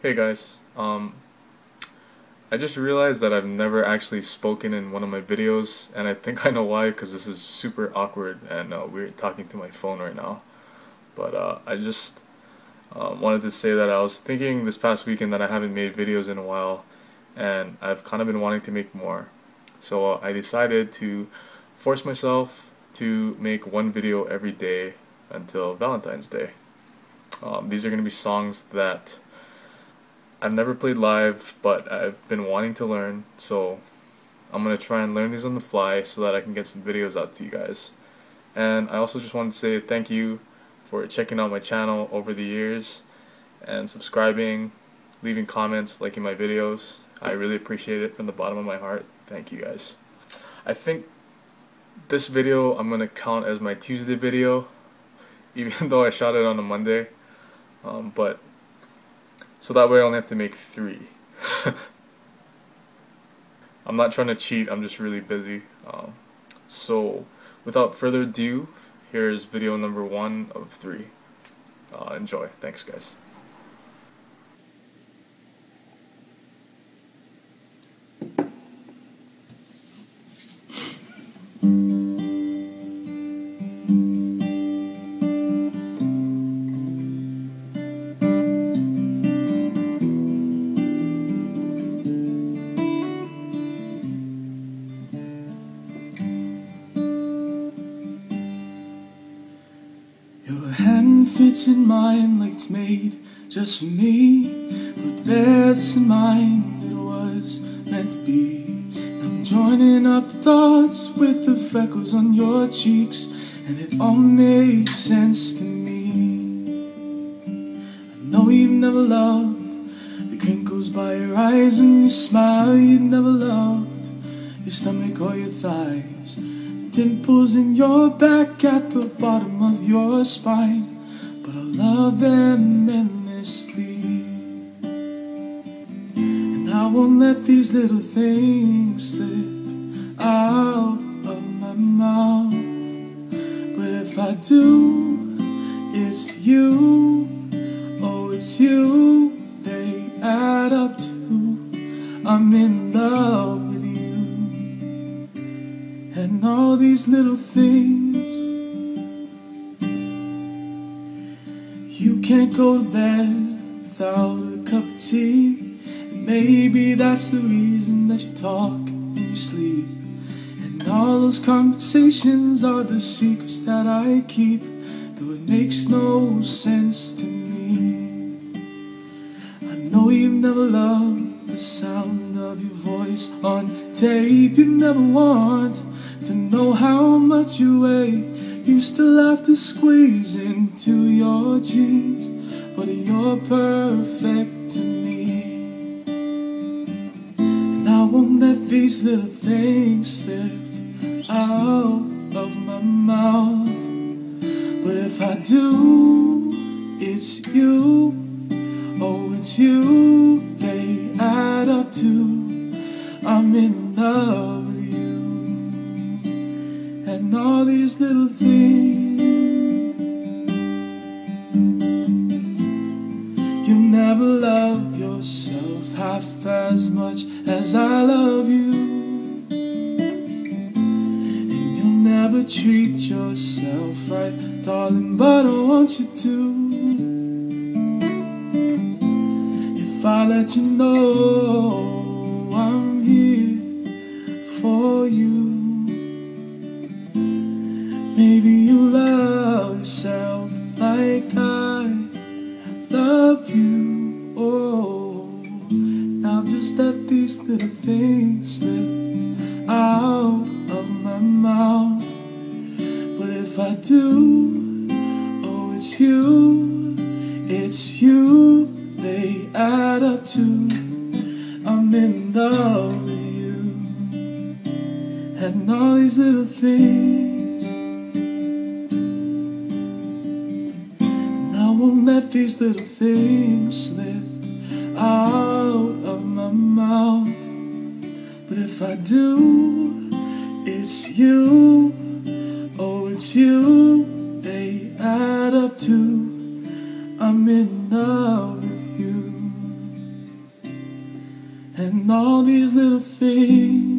Hey guys, I just realized that I've never actually spoken in one of my videos, and I think I know why, because this is super awkward and we're talking to my phone right now. But I just wanted to say that I was thinking this past weekend that I haven't made videos in a while, and I've kind of been wanting to make more. So I decided to force myself to make one video every day until Valentine's Day. These are going to be songs that I've never played live, but I've been wanting to learn, so I'm going to try and learn these on the fly so that I can get some videos out to you guys. And I also just wanted to say thank you for checking out my channel over the years and subscribing, leaving comments, liking my videos. I really appreciate it from the bottom of my heart. Thank you guys. I think this video I'm going to count as my Tuesday video, even though I shot it on a Monday, but so that way I only have to make 3. I'm not trying to cheat, I'm just really busy. So without further ado, here's video number 1 of 3. Enjoy. Thanks guys. Fits in mine like it's made just for me, but that's in mine it was meant to be. I'm joining up thoughts with the freckles on your cheeks, and it all makes sense to me. I know you've never loved the crinkles by your eyes and your smile. You've never loved your stomach or your thighs, the dimples in your back at the bottom of your spine. But I love them endlessly, and I won't let these little things slip out of my mouth. But if I do, it's you, oh it's you, they add up to. I'm in love with you, and all these little things. You can't go to bed without a cup of tea, and maybe that's the reason that you talk in your sleep. And all those conversations are the secrets that I keep, though it makes no sense to me. I know you've never loved the sound of your voice on tape. You never want to know how much you weigh. You still have to squeeze into your jeans, but you're perfect to me. And I won't let these little things slip out of my mouth. But if I do, it's you, oh it's you, they add up to. I'm in love with you and all these little things. You'll never love yourself half as much as I love you, and you'll never treat yourself right, darling, but I want you to. If I let you know I'm here for you, maybe you love yourself like I love you, oh. Now just let these little things slip out of my mouth. But if I do, oh it's you, they add up to. I'm in love with you, and all these little things. Won't let these little things slip out of my mouth. But if I do, it's you, oh it's you, they add up to. I'm in love with you, and all these little things.